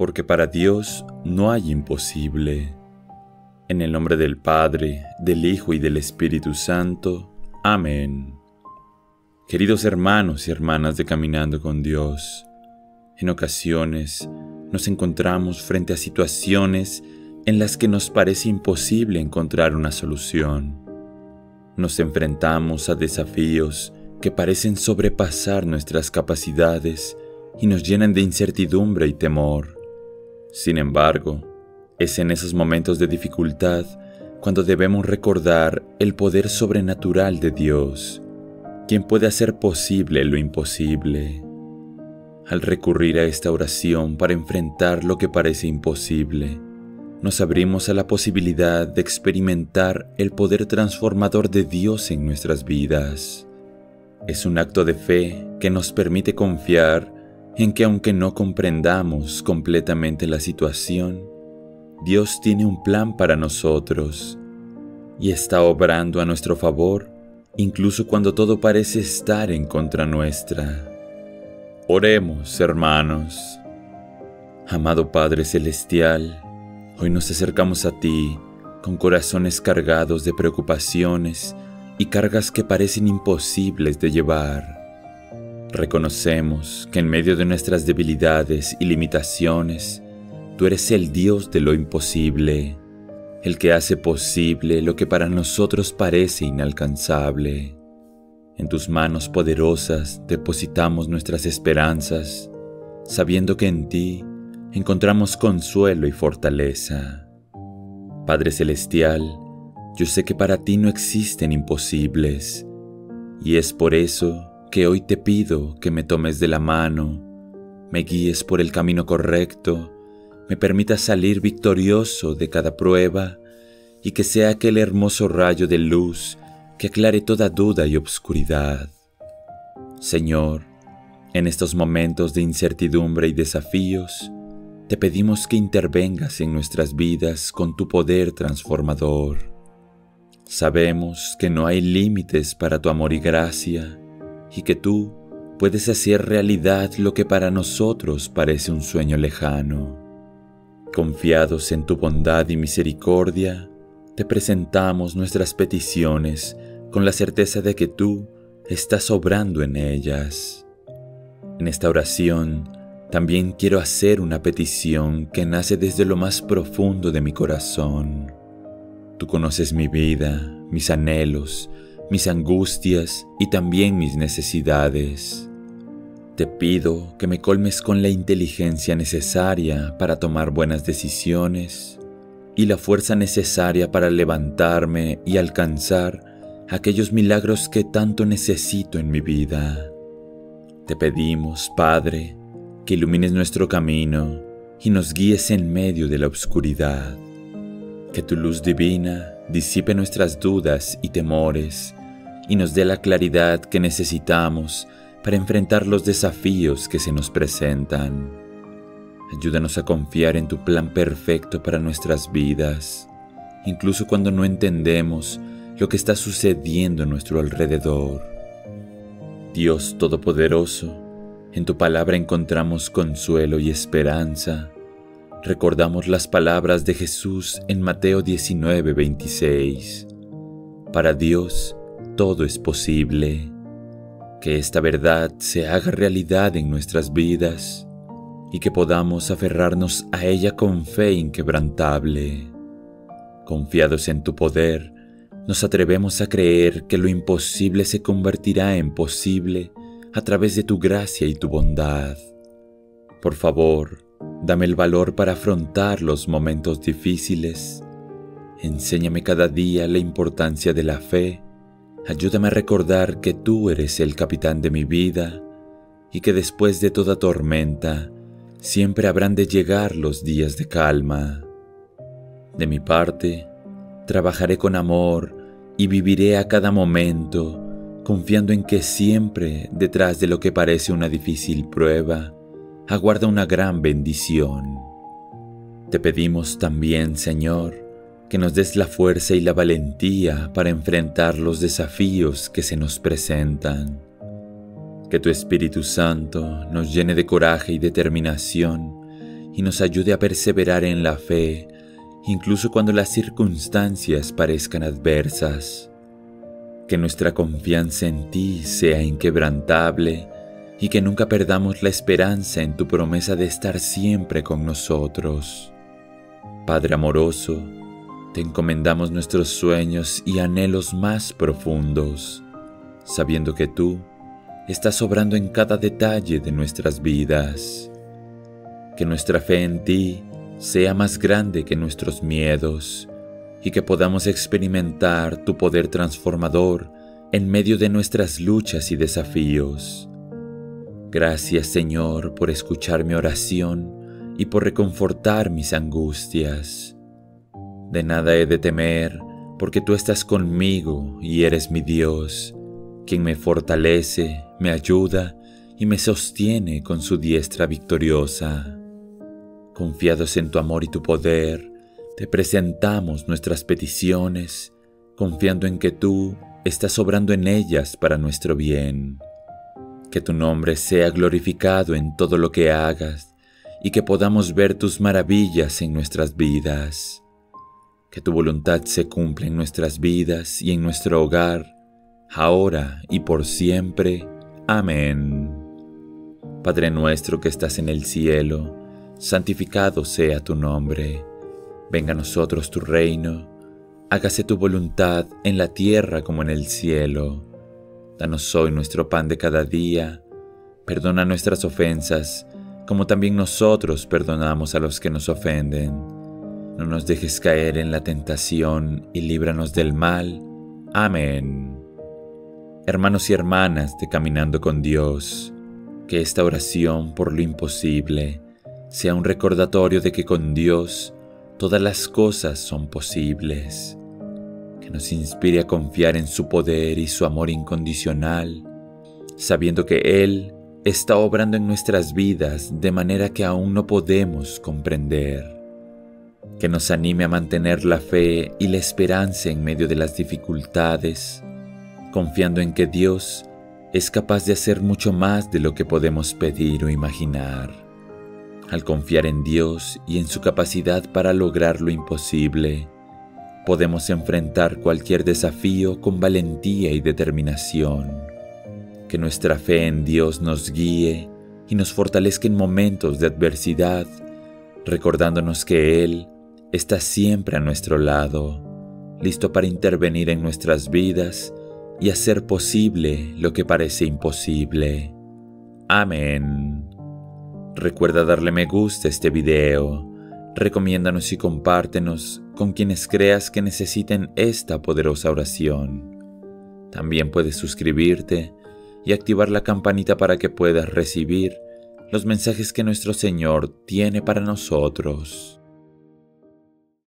porque para Dios no hay imposible. En el nombre del Padre, del Hijo y del Espíritu Santo. Amén. Queridos hermanos y hermanas de Caminando con Dios, en ocasiones nos encontramos frente a situaciones en las que nos parece imposible encontrar una solución. Nos enfrentamos a desafíos que parecen sobrepasar nuestras capacidades y nos llenan de incertidumbre y temor. Sin embargo, es en esos momentos de dificultad cuando debemos recordar el poder sobrenatural de Dios, quien puede hacer posible lo imposible. Al recurrir a esta oración para enfrentar lo que parece imposible, nos abrimos a la posibilidad de experimentar el poder transformador de Dios en nuestras vidas. Es un acto de fe que nos permite confiar en que aunque no comprendamos completamente la situación, Dios tiene un plan para nosotros y está obrando a nuestro favor, incluso cuando todo parece estar en contra nuestra. Oremos, hermanos. Amado Padre Celestial, hoy nos acercamos a ti con corazones cargados de preocupaciones y cargas que parecen imposibles de llevar. Reconocemos que en medio de nuestras debilidades y limitaciones, tú eres el Dios de lo imposible, el que hace posible lo que para nosotros parece inalcanzable. En tus manos poderosas depositamos nuestras esperanzas, sabiendo que en ti encontramos consuelo y fortaleza. Padre Celestial, yo sé que para ti no existen imposibles, y es por eso que hoy te pido que me tomes de la mano, me guíes por el camino correcto, me permita salir victorioso de cada prueba y que sea aquel hermoso rayo de luz que aclare toda duda y obscuridad. Señor, en estos momentos de incertidumbre y desafíos, te pedimos que intervengas en nuestras vidas con tu poder transformador. Sabemos que no hay límites para tu amor y gracia y que tú puedes hacer realidad lo que para nosotros parece un sueño lejano. Confiados en tu bondad y misericordia, te presentamos nuestras peticiones con la certeza de que tú estás obrando en ellas. En esta oración también quiero hacer una petición que nace desde lo más profundo de mi corazón. Tú conoces mi vida, mis anhelos, mis angustias y también mis necesidades. Te pido que me colmes con la inteligencia necesaria para tomar buenas decisiones y la fuerza necesaria para levantarme y alcanzar aquellos milagros que tanto necesito en mi vida. Te pedimos, Padre, que ilumines nuestro camino y nos guíes en medio de la oscuridad. Que tu luz divina disipe nuestras dudas y temores y nos dé la claridad que necesitamos para enfrentar los desafíos que se nos presentan. Ayúdanos a confiar en tu plan perfecto para nuestras vidas, incluso cuando no entendemos lo que está sucediendo a nuestro alrededor. Dios Todopoderoso, en tu palabra encontramos consuelo y esperanza. Recordamos las palabras de Jesús en Mateo 19:26. Para Dios todo es posible. Que esta verdad se haga realidad en nuestras vidas y que podamos aferrarnos a ella con fe inquebrantable. Confiados en tu poder, nos atrevemos a creer que lo imposible se convertirá en posible a través de tu gracia y tu bondad. Por favor, dame el valor para afrontar los momentos difíciles. Enséñame cada día la importancia de la fe. Ayúdame a recordar que tú eres el capitán de mi vida y que después de toda tormenta siempre habrán de llegar los días de calma. De mi parte, trabajaré con amor y viviré a cada momento, confiando en que siempre, detrás de lo que parece una difícil prueba, aguarda una gran bendición. Te pedimos también, Señor, que nos des la fuerza y la valentía para enfrentar los desafíos que se nos presentan. Que tu Espíritu Santo nos llene de coraje y determinación y nos ayude a perseverar en la fe, incluso cuando las circunstancias parezcan adversas. Que nuestra confianza en ti sea inquebrantable y que nunca perdamos la esperanza en tu promesa de estar siempre con nosotros. Padre amoroso, te encomendamos nuestros sueños y anhelos más profundos, sabiendo que tú estás obrando en cada detalle de nuestras vidas. Que nuestra fe en ti sea más grande que nuestros miedos y que podamos experimentar tu poder transformador en medio de nuestras luchas y desafíos. Gracias, Señor, por escuchar mi oración y por reconfortar mis angustias. De nada he de temer, porque tú estás conmigo y eres mi Dios, quien me fortalece, me ayuda y me sostiene con su diestra victoriosa. Confiados en tu amor y tu poder, te presentamos nuestras peticiones, confiando en que tú estás obrando en ellas para nuestro bien. Que tu nombre sea glorificado en todo lo que hagas y que podamos ver tus maravillas en nuestras vidas. Que tu voluntad se cumpla en nuestras vidas y en nuestro hogar, ahora y por siempre. Amén. Padre nuestro que estás en el cielo, santificado sea tu nombre. Venga a nosotros tu reino. Hágase tu voluntad en la tierra como en el cielo. Danos hoy nuestro pan de cada día. Perdona nuestras ofensas, como también nosotros perdonamos a los que nos ofenden. No nos dejes caer en la tentación y líbranos del mal. Amén. Hermanos y hermanas de Caminando con Dios, que esta oración por lo imposible sea un recordatorio de que con Dios todas las cosas son posibles, que nos inspire a confiar en su poder y su amor incondicional, sabiendo que Él está obrando en nuestras vidas de manera que aún no podemos comprender. Que nos anime a mantener la fe y la esperanza en medio de las dificultades, confiando en que Dios es capaz de hacer mucho más de lo que podemos pedir o imaginar. Al confiar en Dios y en su capacidad para lograr lo imposible, podemos enfrentar cualquier desafío con valentía y determinación. Que nuestra fe en Dios nos guíe y nos fortalezca en momentos de adversidad, recordándonos que Él está siempre a nuestro lado, listo para intervenir en nuestras vidas y hacer posible lo que parece imposible. Amén. Recuerda darle me gusta a este video, recomiéndanos y compártenos con quienes creas que necesiten esta poderosa oración. También puedes suscribirte y activar la campanita para que puedas recibir los mensajes que nuestro Señor tiene para nosotros.